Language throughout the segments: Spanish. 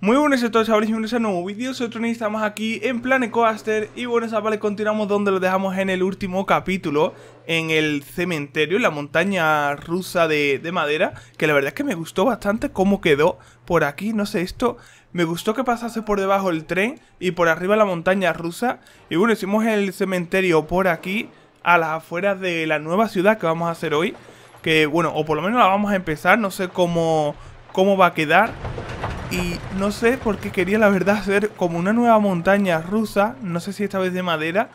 Muy buenas a todos, bienvenidos a un nuevo vídeo. Soy Tronix, estamos aquí en Planet Coaster. Y bueno, chavales, continuamos donde lo dejamos en el último capítulo, en el cementerio, en la montaña rusa de madera, que la verdad es que me gustó bastante cómo quedó por aquí, no sé, esto. Me gustó que pasase por debajo el tren y por arriba la montaña rusa. Y bueno, hicimos el cementerio por aquí, a las afueras de la nueva ciudad que vamos a hacer hoy. Que bueno, o por lo menos la vamos a empezar, no sé cómo va a quedar. Y no sé por qué quería la verdad hacer como una nueva montaña rusa, no sé si esta vez de madera,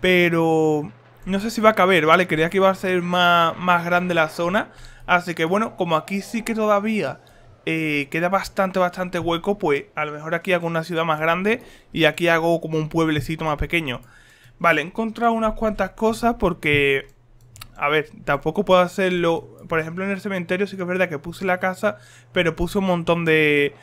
pero no sé si va a caber, ¿vale? Creía que iba a ser más grande la zona, así que bueno, como aquí sí que todavía queda bastante hueco, pues a lo mejor aquí hago una ciudad más grande y aquí hago como un pueblecito más pequeño. Vale, he encontrado unas cuantas cosas porque, a ver, tampoco puedo hacerlo. Por ejemplo, en el cementerio sí que es verdad que puse la casa, pero puse un montón de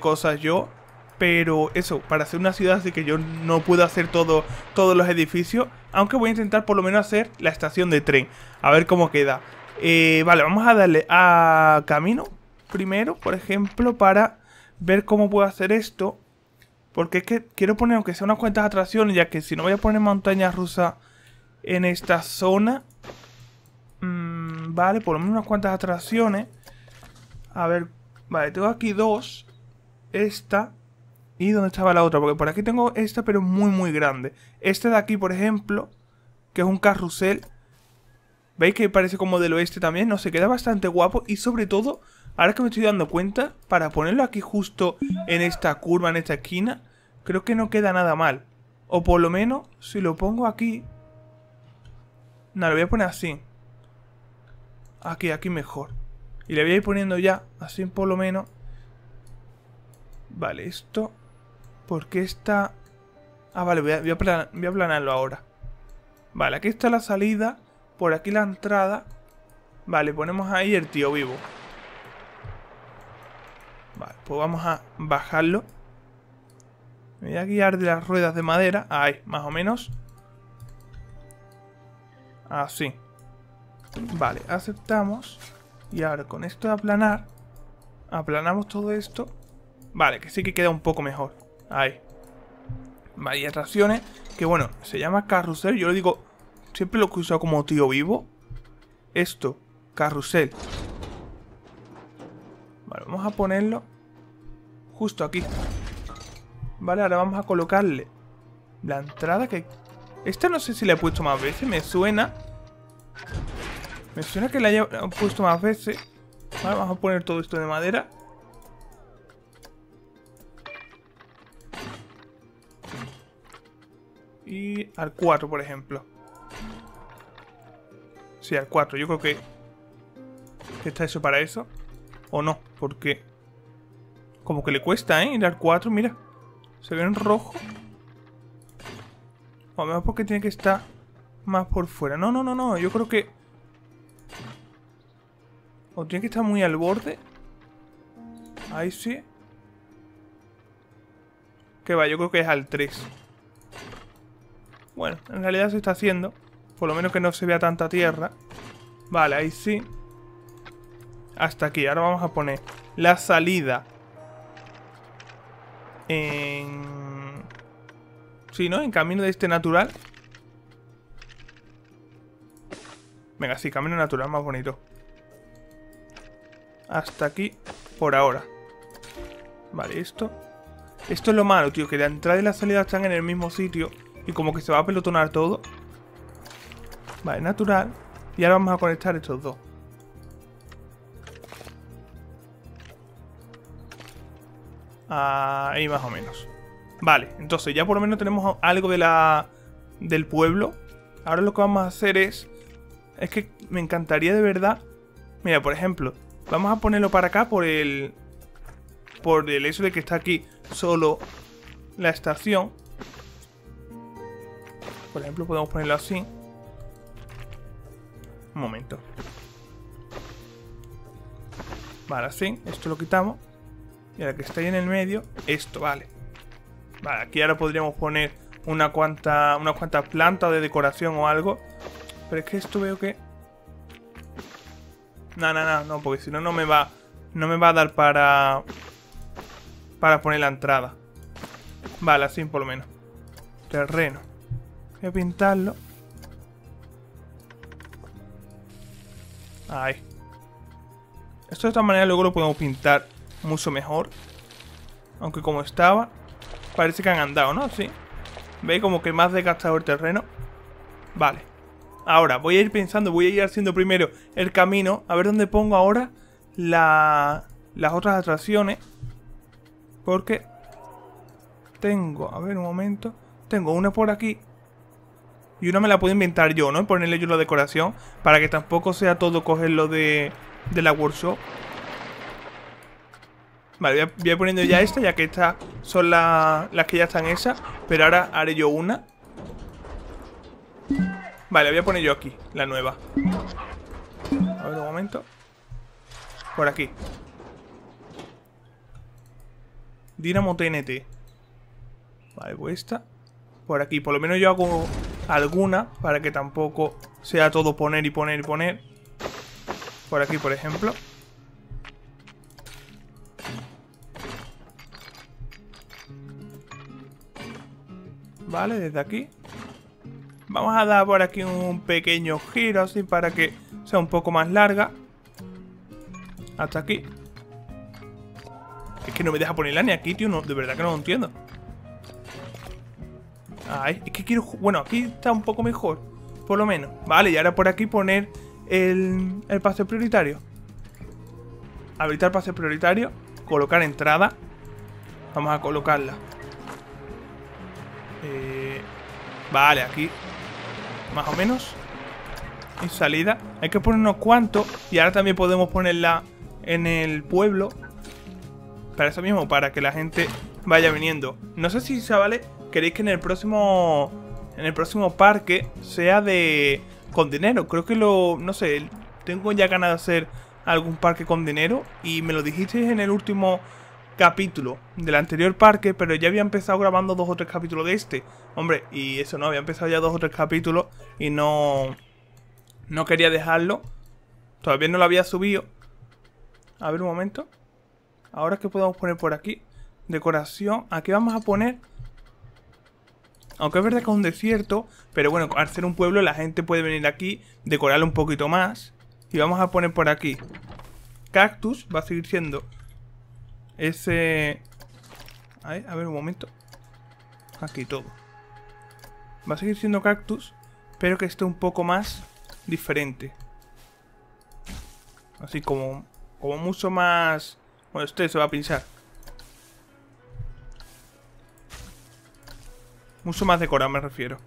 cosas yo. Pero eso, para hacer una ciudad sí que yo no puedo hacer todos los edificios, aunque voy a intentar por lo menos hacer la estación de tren, a ver cómo queda. Vale, vamos a darle a camino primero, por ejemplo, para ver cómo puedo hacer esto, porque es que quiero poner aunque sea unas cuantas atracciones, ya que si no voy a poner montaña rusa en esta zona. Vale, por lo menos unas cuantas atracciones. A ver, vale, tengo aquí dos. Esta. ¿Y dónde estaba la otra? Porque por aquí tengo esta, pero muy grande. Esta de aquí, por ejemplo, que es un carrusel. ¿Veis que parece como del oeste también? No sé, queda bastante guapo. Y sobre todo, ahora que me estoy dando cuenta, para ponerlo aquí justo en esta curva, en esta esquina, creo que no queda nada mal. O por lo menos, si lo pongo aquí. No, lo voy a poner así. Aquí mejor. Y le voy a ir poniendo ya, así por lo menos. Vale, esto. Porque esta... Ah, vale, voy a aplanarlo ahora. Vale, aquí está la salida. Por aquí la entrada. Vale, ponemos ahí el tío vivo. Vale, pues vamos a bajarlo. Me voy a guiar de las ruedas de madera. Ahí, más o menos. Así. Vale, aceptamos. Y ahora con esto de aplanar, aplanamos todo esto. Vale, que sí que queda un poco mejor. Ahí. Vale, y atracciones, que bueno, se llama carrusel. Yo lo digo, siempre lo he usado como tío vivo. Esto, carrusel. Vale, vamos a ponerlo justo aquí. Vale, ahora vamos a colocarle la entrada que... Esta no sé si la he puesto más veces, me suena. Me suena que la haya puesto más veces. Vale, vamos a poner todo esto de madera. Y al 4, por ejemplo. Sí, al 4. Yo creo que está eso para eso. O no, porque... Como que le cuesta, ¿eh? Ir al 4, mira. Se ve en rojo. O a lo mejor porque tiene que estar más por fuera. No. Yo creo que... O tiene que estar muy al borde. Ahí sí. Que va, yo creo que es al 3. Bueno, en realidad se está haciendo. Por lo menos que no se vea tanta tierra. Vale, ahí sí. Hasta aquí. Ahora vamos a poner la salida. En... Sí, ¿no? En camino de este natural. Venga, sí, camino natural más bonito. Hasta aquí, por ahora. Vale, esto. Esto es lo malo, tío, que la entrada y la salida están en el mismo sitio. Y como que se va a pelotonar todo. Vale, natural. Y ahora vamos a conectar estos dos. Ahí más o menos. Vale, entonces ya por lo menos tenemos algo de del pueblo. Ahora lo que vamos a hacer es... Es que me encantaría de verdad... Mira, por ejemplo... Vamos a ponerlo para acá por el hecho de que está aquí solo la estación. Por ejemplo, podemos ponerlo así. Un momento. Vale, así. Esto lo quitamos. Y ahora que está ahí en el medio, esto, vale. Vale, aquí ahora podríamos poner unas cuantas plantas de decoración o algo. Pero es que esto veo que... No, porque si no, no me va a dar para... para poner la entrada. Vale, así por lo menos. Terreno. Voy a pintarlo. Ahí. Esto de esta manera luego lo podemos pintar mucho mejor. Aunque como estaba, parece que han andado, ¿no? Sí. ¿Veis? Como que más desgastado el terreno. Vale. Ahora, voy a ir pensando, voy a ir haciendo primero el camino. A ver dónde pongo ahora las otras atracciones. Porque tengo, a ver un momento. Tengo una por aquí. Y una me la puedo inventar yo, ¿no? Ponerle yo la decoración. Para que tampoco sea todo cogerlo de la workshop. Vale, voy a ir poniendo ya esta. Ya que estas son las que ya están esas. Pero ahora haré yo una. Vale, voy a poner yo aquí, la nueva. A ver un momento. Por aquí. Dinamo TNT. Vale, pues esta. Por aquí, por lo menos yo hago alguna. Para que tampoco sea todo poner y poner y poner. Por aquí, por ejemplo. Vale, desde aquí. Vamos a dar por aquí un pequeño giro así para que sea un poco más larga. Hasta aquí. Es que no me deja ponerla ni aquí, tío. No, de verdad que no lo entiendo. Ay, es que quiero... Bueno, aquí está un poco mejor. Por lo menos. Vale, y ahora por aquí poner el paseo prioritario. Habilitar paseo prioritario. Colocar entrada. Vamos a colocarla. Vale, aquí. Más o menos. Y salida. Hay que poner unos cuantos. Y ahora también podemos ponerla en el pueblo. Para eso mismo, para que la gente vaya viniendo. No sé si, chavales, queréis que en el próximo. En el próximo parque sea de. Con dinero. Creo que lo. No sé. Tengo ya ganas de hacer algún parque con dinero. Y me lo dijisteis en el último capítulo del anterior parque, pero ya había empezado grabando 2 o 3 capítulos de este. Hombre, y eso no, había empezado ya 2 o 3 capítulos y no quería dejarlo. Todavía no lo había subido. A ver un momento. Ahora que podemos poner por aquí. Decoración. Aquí vamos a poner... Aunque es verdad que es un desierto, pero bueno, al ser un pueblo la gente puede venir aquí, decorarlo un poquito más. Y vamos a poner por aquí. Cactus va a seguir siendo... Ese... A ver un momento. Aquí todo. Va a seguir siendo cactus, pero que esté un poco más diferente. Así como mucho más... Bueno, este se va a pinchar. Mucho más decorado me refiero.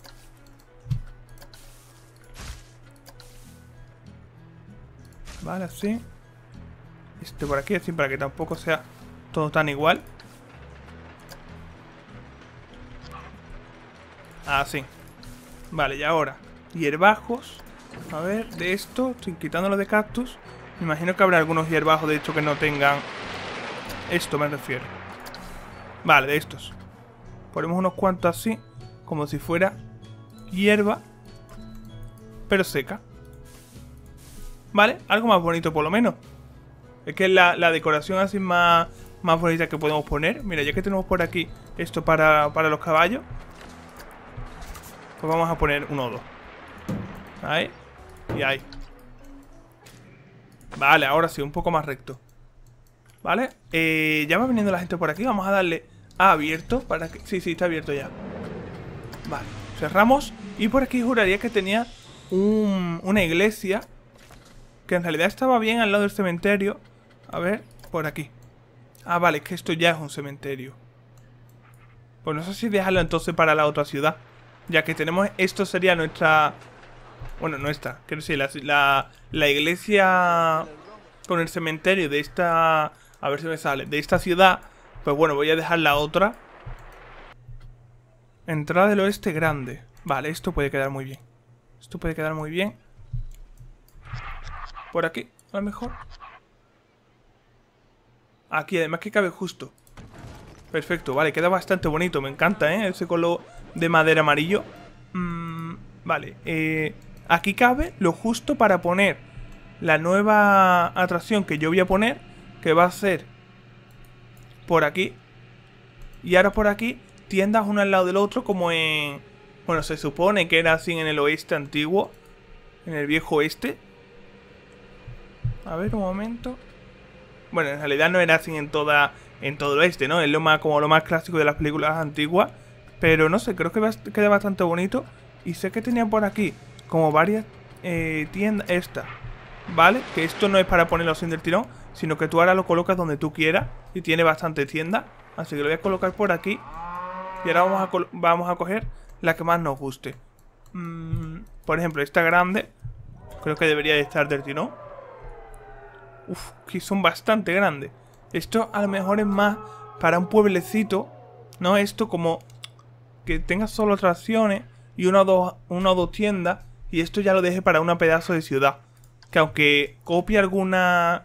Vale, así. Este por aquí, así para que tampoco sea... Todo tan igual. Así. Vale, y ahora. Hierbajos. A ver, de esto. Estoy quitándolo de cactus. Me imagino que habrá algunos hierbajos de hecho que no tengan. Esto me refiero. Vale, de estos. Ponemos unos cuantos así. Como si fuera hierba. Pero seca. Vale, algo más bonito por lo menos. Es que la decoración así más bonita que podemos poner. Mira, ya que tenemos por aquí esto para los caballos, pues vamos a poner un o dos. Ahí. Y ahí. Vale, ahora sí, un poco más recto. Vale, ya va viniendo la gente por aquí. Vamos a darle a abierto para que... Sí, está abierto ya. Vale, cerramos. Y por aquí juraría que tenía una iglesia, que en realidad estaba bien al lado del cementerio. A ver, por aquí. Ah, vale, es que esto ya es un cementerio. Pues no sé si dejarlo entonces para la otra ciudad. Ya que tenemos... Esto sería nuestra... Bueno, nuestra. Quiero decir, la iglesia con el cementerio de esta... A ver si me sale. De esta ciudad. Pues bueno, voy a dejar la otra. Entrada del oeste grande. Vale, esto puede quedar muy bien. Esto puede quedar muy bien. Por aquí, a lo mejor. Aquí, además que cabe justo. Perfecto, vale, queda bastante bonito. Me encanta, ¿eh? Ese color de madera amarillo. Vale, aquí cabe lo justo para poner la nueva atracción que yo voy a poner. Que va a ser por aquí. Y ahora por aquí, tiendas uno al lado del otro como en... Bueno, se supone que era así en el oeste antiguo. En el viejo oeste. A ver, un momento. Bueno, en realidad no era así en todo el oeste, ¿no? Es como lo más clásico de las películas antiguas. Pero no sé, creo que queda bastante bonito. Y sé que tenía por aquí como varias tiendas. Esta, ¿vale? Que esto no es para ponerlo sin del tirón, sino que tú ahora lo colocas donde tú quieras. Y tiene bastante tienda. Así que lo voy a colocar por aquí. Y ahora vamos a coger la que más nos guste. Por ejemplo, esta grande. Creo que debería de estar del tirón. Uf, que son bastante grandes. Esto a lo mejor es más para un pueblecito, ¿no? Esto como que tenga solo atracciones y una o dos tiendas. Y esto ya lo dejé para una pedazo de ciudad. Que aunque copie algunas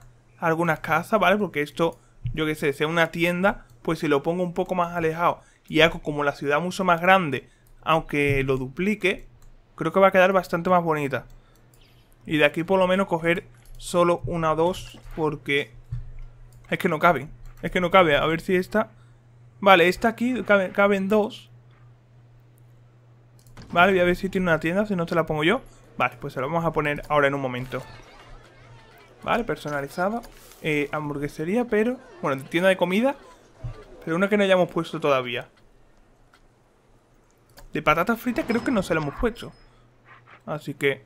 casas, ¿vale? Porque esto, yo qué sé, sea una tienda, pues si lo pongo un poco más alejado y hago como la ciudad mucho más grande, aunque lo duplique, creo que va a quedar bastante más bonita. Y de aquí por lo menos coger solo una o dos, porque es que no caben. Es que no cabe. A ver si esta... Vale, esta aquí caben dos. Vale, voy a ver si tiene una tienda. Si no, te la pongo yo. Vale, pues se la vamos a poner ahora en un momento. Vale, personalizada. Hamburguesería, pero... Bueno, tienda de comida. Pero una que no hayamos puesto todavía. De patatas fritas creo que no se la hemos puesto. Así que...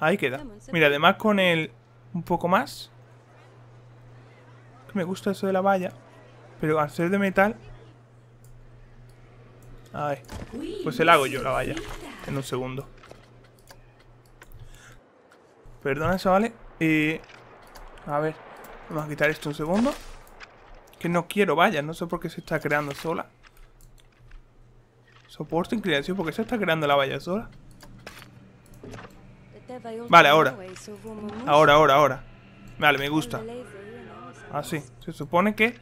Ahí queda. Mira, además con el... Un poco más. Me gusta eso de la valla. Pero al ser de metal... Ay, pues se la hago yo la valla. En un segundo. Perdona, chavales. A ver. Vamos a quitar esto un segundo. Que no quiero vallas. No sé por qué se está creando sola. Soporte, inclinación. ¿Por qué se está creando la valla sola? Vale, ahora. Ahora. Vale, me gusta. Así, se supone que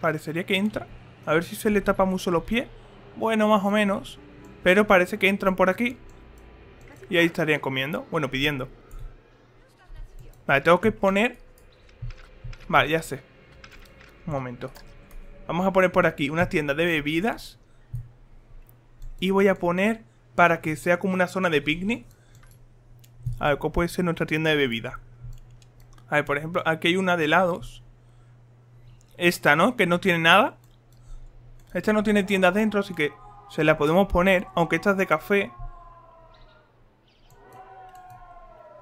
parecería que entra. A ver si se le tapa mucho los pies. Bueno, más o menos. Pero parece que entran por aquí. Y ahí estarían comiendo. Bueno, pidiendo. Vale, tengo que poner... Vale, ya sé. Un momento. Vamos a poner por aquí una tienda de bebidas. Y voy a poner para que sea como una zona de picnic. A ver, ¿cómo puede ser nuestra tienda de bebidas? A ver, por ejemplo, aquí hay una de helados. Esta, ¿no? Que no tiene nada. Esta no tiene tiendas dentro, así que se la podemos poner. Aunque esta es de café.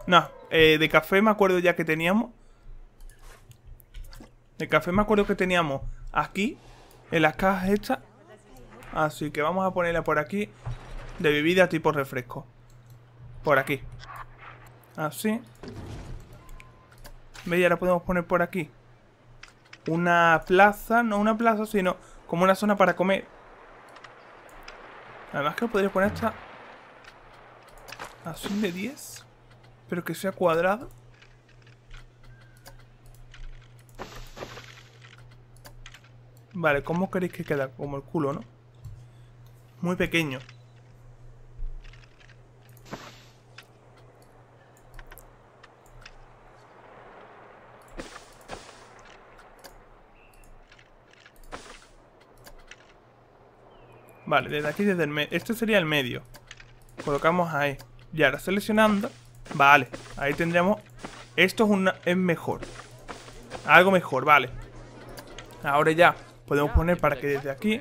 No, de café me acuerdo ya que teníamos. De café me acuerdo que teníamos aquí, en las cajas estas. Así que vamos a ponerla por aquí. De bebida tipo refresco. Por aquí. Así. Y ahora podemos poner por aquí una plaza, no una plaza, sino como una zona para comer. Además que podría poner esta así de 10, pero que sea cuadrado. Vale, ¿cómo queréis que quede? Como el culo, ¿no? Muy pequeño. Vale, desde aquí, desde el medio. Este sería el medio. Colocamos ahí. Y ahora seleccionando. Vale, ahí tendríamos. Esto es mejor. Algo mejor, vale. Ahora ya podemos poner para que desde aquí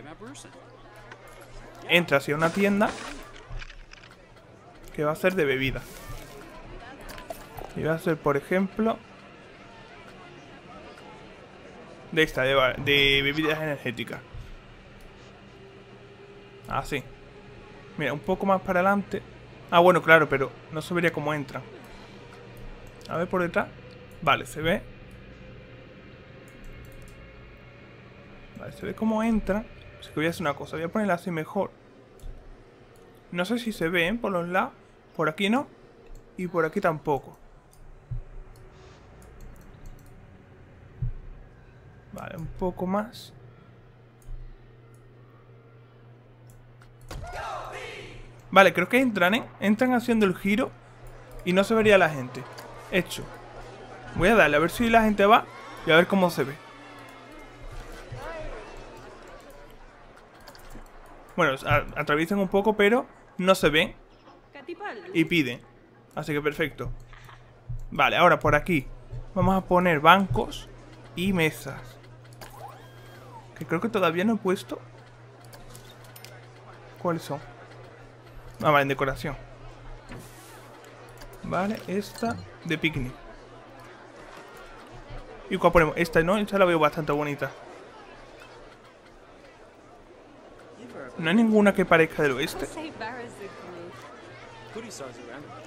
entra hacia una tienda que va a ser de bebida. Y va a ser, por ejemplo, de esta, de bebidas energéticas. Así. Mira, un poco más para adelante. Ah, bueno, claro, pero no se vería cómo entra. A ver por detrás. Vale, se ve. Vale, se ve cómo entra. Así que voy a hacer una cosa. Voy a ponerla así mejor. No sé si se ven por los lados. Por aquí no. Y por aquí tampoco. Vale, un poco más. Vale, creo que entran, ¿eh? Entran haciendo el giro y no se vería la gente. Hecho. Voy a darle a ver si la gente va y a ver cómo se ve. Bueno, atraviesan un poco, pero no se ven. Y piden. Así que perfecto. Vale, ahora por aquí vamos a poner bancos y mesas. Que creo que todavía no he puesto. ¿Cuáles son? Ah, vale, en decoración. Vale, esta de picnic. ¿Y cuál ponemos? Esta no, esta la veo bastante bonita. No hay ninguna que parezca del oeste.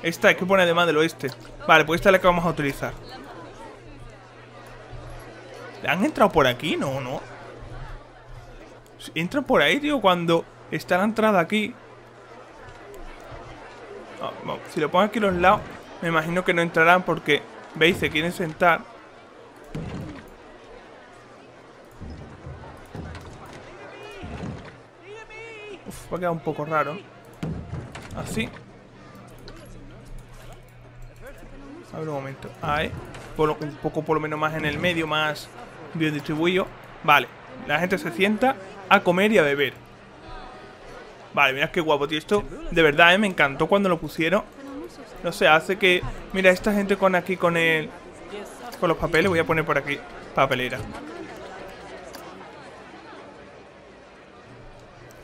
Esta es que pone además del oeste. Vale, pues esta es la que vamos a utilizar. ¿Han entrado por aquí? No, no. Entran por ahí, tío, cuando está la entrada aquí. Si lo pongo aquí a los lados, me imagino que no entrarán porque, veis, se quieren sentar. Uf, va a quedar un poco raro. Así. A ver un momento. Ahí. Un poco por lo menos más en el medio, más bien distribuido. Vale. La gente se sienta a comer y a beber. Vale, mirad qué guapo, tío. Esto de verdad, me encantó cuando lo pusieron. No sé, hace que... Mira, esta gente con aquí, con el... Con los papeles, voy a poner por aquí papelera.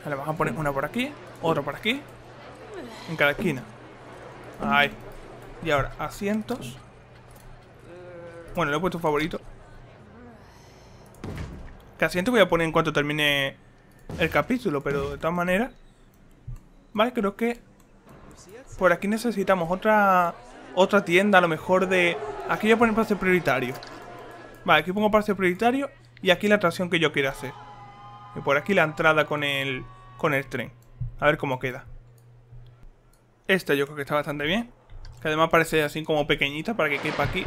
Vale, vamos a poner una por aquí, otra por aquí. En cada esquina. Ahí. Y ahora, asientos. Bueno, le he puesto favorito. Que asiento voy a poner en cuanto termine el capítulo, pero de todas maneras. Vale, creo que por aquí necesitamos otra tienda, a lo mejor de... Aquí voy a poner pase prioritario. Vale, aquí pongo pase prioritario y aquí la atracción que yo quiero hacer. Y por aquí la entrada con el tren. A ver cómo queda. Esta yo creo que está bastante bien. Que además parece así como pequeñita para que quepa aquí.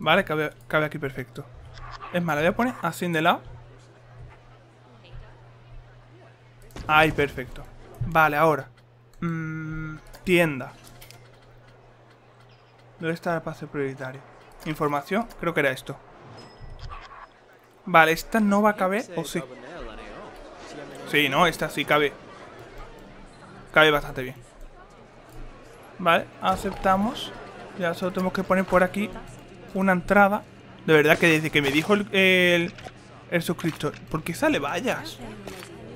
Vale, cabe aquí perfecto. Es más, la voy a poner así de lado. Ahí, perfecto. Vale, ahora. Tienda. ¿Dónde está el pase prioritario? Información, creo que era esto. Vale, esta no va a caber, ¿o sí? Sí, no, esta sí cabe. Cabe bastante bien. Vale, aceptamos. Ya solo tenemos que poner por aquí una entrada. De verdad que desde que me dijo el suscriptor, ¿por qué sale vallas?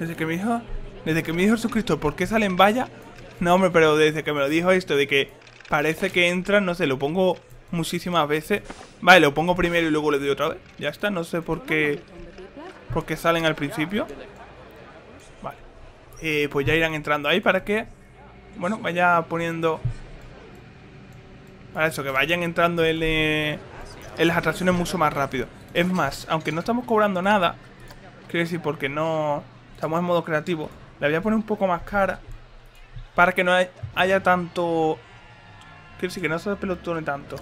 Desde que me dijo el suscriptor, ¿por qué salen vallas? No, hombre, pero desde que me lo dijo esto de que parece que entra, no sé, lo pongo muchísimas veces. Vale, lo pongo primero y luego le doy otra vez. Ya está, no sé por qué salen al principio. Vale, pues ya irán entrando ahí para que, bueno, vaya poniendo... Para eso, que vayan entrando en las atracciones mucho más rápido. Es más, aunque no estamos cobrando nada, quiero decir, porque no estamos en modo creativo, la voy a poner un poco más cara para que no haya tanto... Quiero decir que no se pelotone tanto.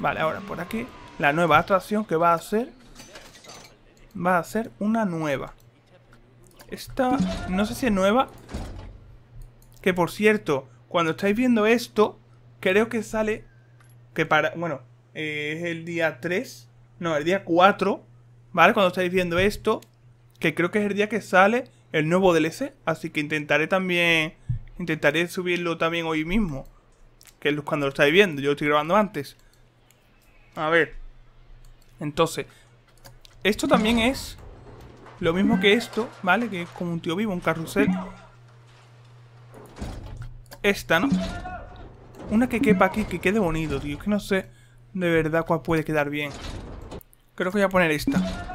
Vale, ahora por aquí. La nueva atracción que va a ser... Va a ser una nueva. Esta... No sé si es nueva. Que por cierto, cuando estáis viendo esto, creo que sale... Que para... Bueno, es el día 3. No, el día 4. ¿Vale? Cuando estáis viendo esto. Que creo que es el día que sale el nuevo DLC. Así que intentaré también... Intentaré subirlo también hoy mismo. Que es cuando lo estáis viendo. Yo lo estoy grabando antes. A ver. Entonces. Esto también es lo mismo que esto, ¿vale? Que es como un tío vivo, un carrusel. Esta, ¿no? Una que quepa aquí, que quede bonito, tío. Es que no sé de verdad cuál puede quedar bien. Creo que voy a poner esta.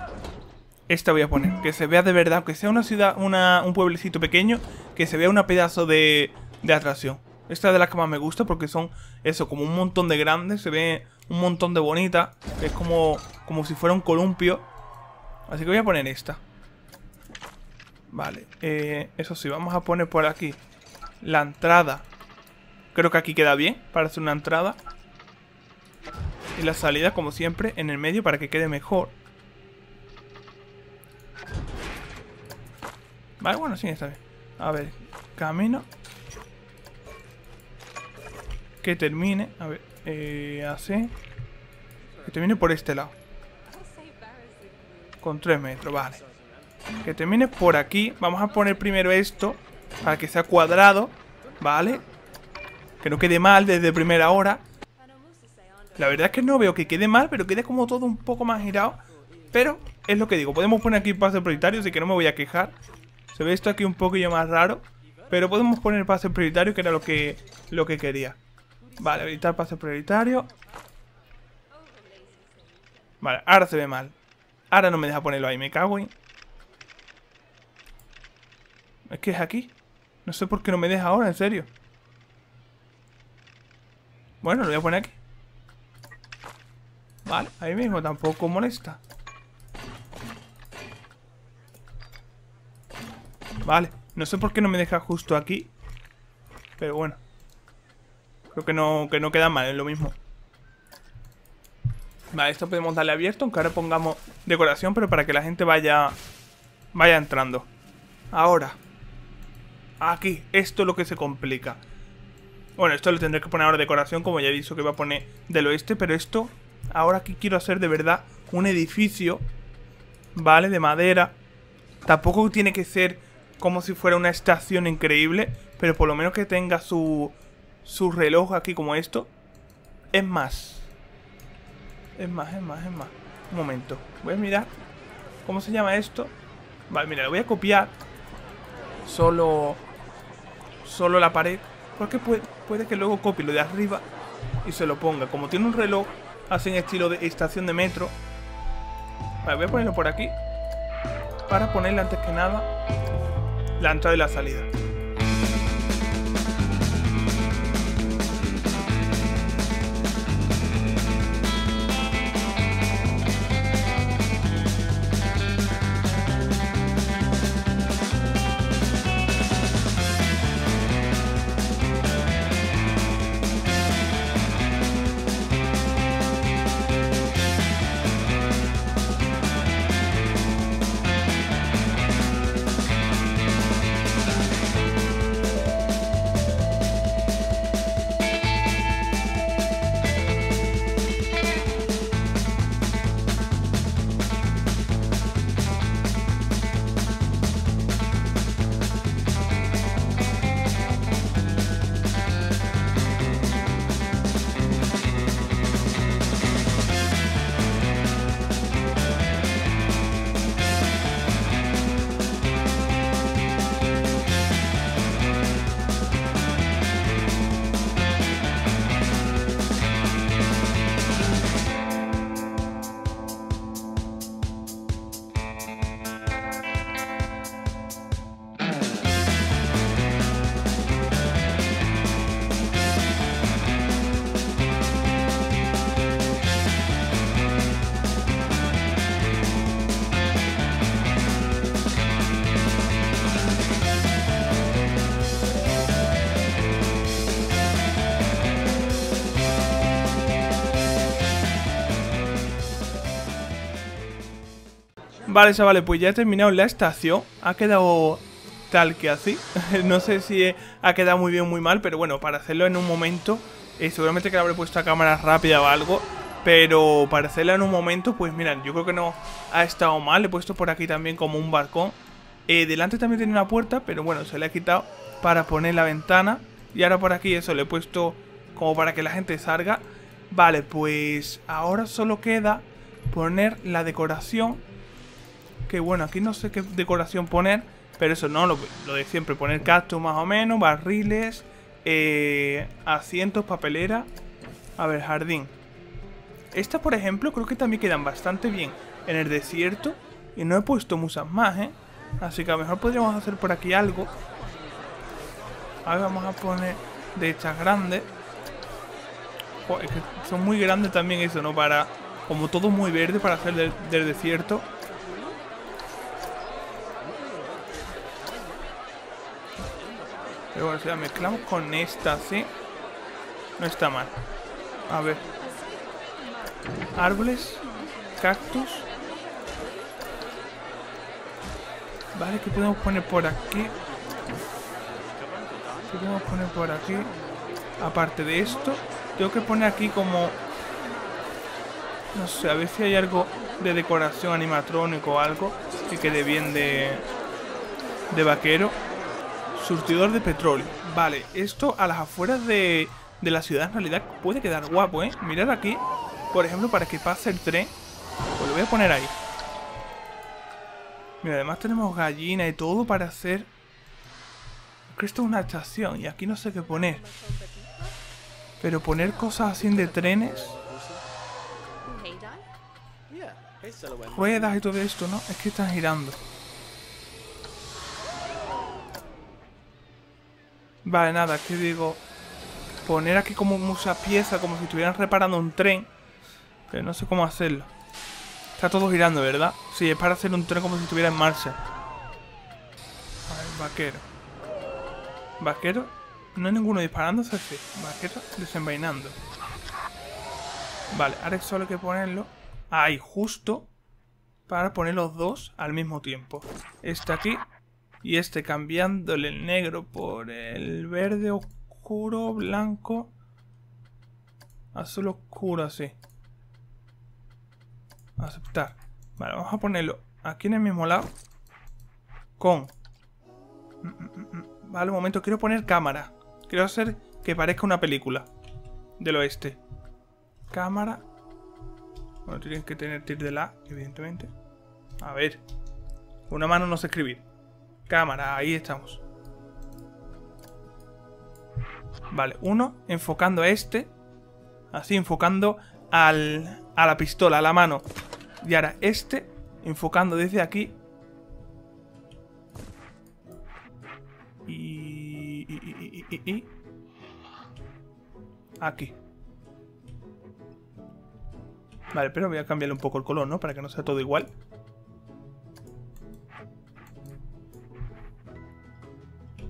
Esta voy a poner. Que se vea de verdad, aunque sea una ciudad, un pueblecito pequeño. Que se vea una pedazo de atracción. Esta es de las que más me gusta porque son eso, como un montón de grandes. Se ve un montón de bonitas. Es como si fuera un columpio. Así que voy a poner esta. Vale, eso sí, vamos a poner por aquí la entrada. Creo que aquí queda bien, parece una entrada. Y la salida, como siempre, en el medio para que quede mejor. Vale, bueno, sí, está bien. A ver, camino. Que termine. A ver, así. Que termine por este lado. Con 3 metros, vale. que termine por aquí. Vamos a poner primero esto para que sea cuadrado, ¿vale? Que no quede mal desde primera hora. La verdad es que no veo que quede mal, pero quede como todo un poco más girado. Pero es lo que digo, podemos poner aquí paso prioritario, así que no me voy a quejar. Se ve esto aquí un poquillo más raro, pero podemos poner paso prioritario, que era lo que quería. Vale, habilitar paso prioritario. Vale, ahora se ve mal. Ahora no me deja ponerlo ahí, me cago en... Es que es aquí. No sé por qué no me deja ahora, en serio. Bueno, lo voy a poner aquí. Vale, ahí mismo tampoco molesta. Vale, no sé por qué no me deja justo aquí. Pero bueno, creo que no queda mal, es lo mismo. Vale, esto podemos darle abierto, aunque ahora pongamos decoración, pero para que la gente vaya entrando. Ahora, aquí, esto es lo que se complica. Bueno, esto lo tendré que poner ahora decoración, como ya he dicho que iba a poner del oeste. Pero esto, ahora aquí quiero hacer de verdad un edificio, ¿vale? De madera. Tampoco tiene que ser como si fuera una estación increíble, pero por lo menos que tenga su reloj aquí como esto. Es más. Es más. Un momento. Voy a mirar. ¿Cómo se llama esto? Vale, mira, lo voy a copiar. Solo la pared. Porque puede que luego copie lo de arriba y se lo ponga. Como tiene un reloj, así en estilo de estación de metro. Vale, voy a ponerlo por aquí. Para ponerle antes que nada la entrada y la salida. Vale, chavales, pues ya he terminado la estación. Ha quedado tal que así. No sé si ha quedado muy bien o muy mal, pero bueno, para hacerlo en un momento, seguramente que le habré puesto a cámara rápida o algo, pero para hacerla en un momento, pues mirad, yo creo que no ha estado mal. He puesto por aquí también como un balcón. Delante también tiene una puerta, pero bueno, se la he quitado para poner la ventana. Y ahora por aquí eso, le he puesto como para que la gente salga. Vale, pues ahora solo queda poner la decoración. Que bueno, aquí no sé qué decoración poner, pero eso no, lo de siempre, poner cactus más o menos, barriles, asientos, papelera. A ver, jardín. Estas, por ejemplo, creo que también quedan bastante bien en el desierto. Y no he puesto muchas más, ¿eh? Así que a lo mejor podríamos hacer por aquí algo. A ver, vamos a poner de estas grandes. Joder, es que son muy grandes también eso, ¿no? Para, como todo muy verde, para hacer del desierto. Pero bueno, si la mezclamos con esta, sí. No está mal. A ver. Árboles. Cactus. Vale, ¿qué podemos poner por aquí? ¿Qué podemos poner por aquí? Aparte de esto, tengo que poner aquí como... No sé, a ver si hay algo de decoración animatrónico o algo que quede bien de vaquero. Surtidor de petróleo. Vale, esto a las afueras de la ciudad en realidad puede quedar guapo, ¿eh? Mirad aquí, por ejemplo, para que pase el tren. Pues lo voy a poner ahí. Mira, además tenemos gallina y todo para hacer... Creo que esto es una estación y aquí no sé qué poner. Pero poner cosas así de trenes... Ruedas y todo esto, ¿no? Es que están girando. Vale, nada, que digo... Poner aquí como muchas piezas, como si estuvieran reparando un tren. Pero no sé cómo hacerlo. Está todo girando, ¿verdad? Sí, es para hacer un tren como si estuviera en marcha. A ver, vaquero. Vaquero. No hay ninguno disparándose, sí. Vaquero desenvainando. Vale, ahora solo hay que ponerlo. Ahí, justo. Para poner los dos al mismo tiempo. Este aquí. Y este cambiándole el negro por el verde oscuro, blanco, azul oscuro, así. Aceptar. Vale, vamos a ponerlo aquí en el mismo lado. Con... Vale, un momento, quiero poner cámara. Quiero hacer que parezca una película del oeste. Cámara. Bueno, tienen que tener tir de la, evidentemente. A ver. Una mano no sé escribir. Cámara, ahí estamos. Vale, uno enfocando a este. Así, enfocando a la pistola, a la mano. Y ahora este, enfocando desde aquí. Y aquí. Vale, pero voy a cambiarle un poco el color, ¿no? Para que no sea todo igual.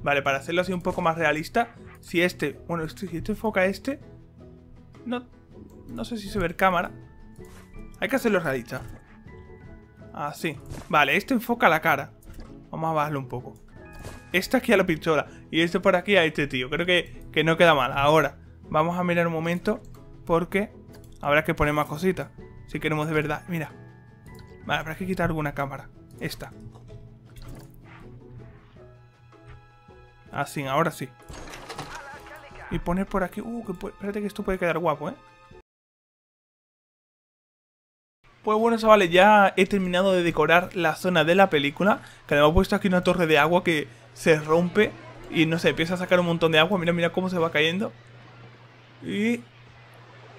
Vale, para hacerlo así un poco más realista. Si este, bueno, si este enfoca a este, no sé si se ve en cámara. Hay que hacerlo realista. Así. Vale, este enfoca la cara. Vamos a bajarlo un poco. Este aquí a la pistola. Y este por aquí a este tío. Creo que no queda mal. Ahora, vamos a mirar un momento. Porque habrá que poner más cositas. Si queremos de verdad. Mira. Vale, habrá que quitar alguna cámara. Esta. Así, ahora sí. Y poner por aquí... espérate que esto puede quedar guapo, ¿eh? Pues bueno, chavales, ya he terminado de decorar la zona de la película. Que le hemos puesto aquí una torre de agua que se rompe. Y no sé, empieza a sacar un montón de agua. Mira, mira cómo se va cayendo. Y...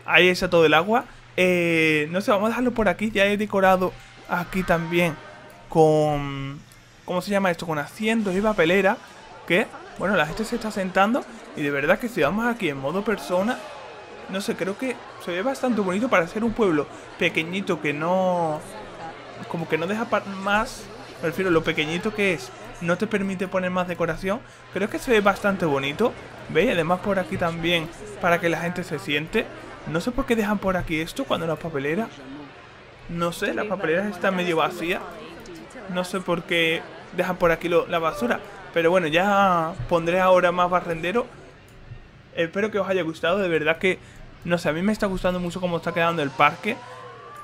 ahí está todo el agua. No sé, vamos a dejarlo por aquí. Ya he decorado aquí también con... ¿cómo se llama esto? Con asientos y papelera. Que... bueno, la gente se está sentando y de verdad que si vamos aquí en modo persona, no sé, creo que se ve bastante bonito para ser un pueblo pequeñito que no... como que no deja más, me refiero, lo pequeñito que es, no te permite poner más decoración. Creo que se ve bastante bonito, ¿veis? Además por aquí también, para que la gente se siente. No sé por qué dejan por aquí esto cuando las papeleras... no sé, las papeleras están medio vacías. No sé por qué dejan por aquí la basura. Pero bueno, ya pondré ahora más barrendero. Espero que os haya gustado. De verdad que, no sé, a mí me está gustando mucho cómo está quedando el parque.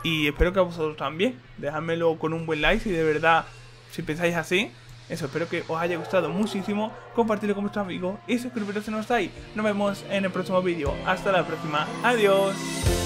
Y espero que a vosotros también. Dejadmelo con un buen like si de verdad, si pensáis así. Eso, espero que os haya gustado muchísimo. Compartidlo con vuestros amigos y suscribiros si no estáis. Nos vemos en el próximo vídeo. Hasta la próxima. Adiós.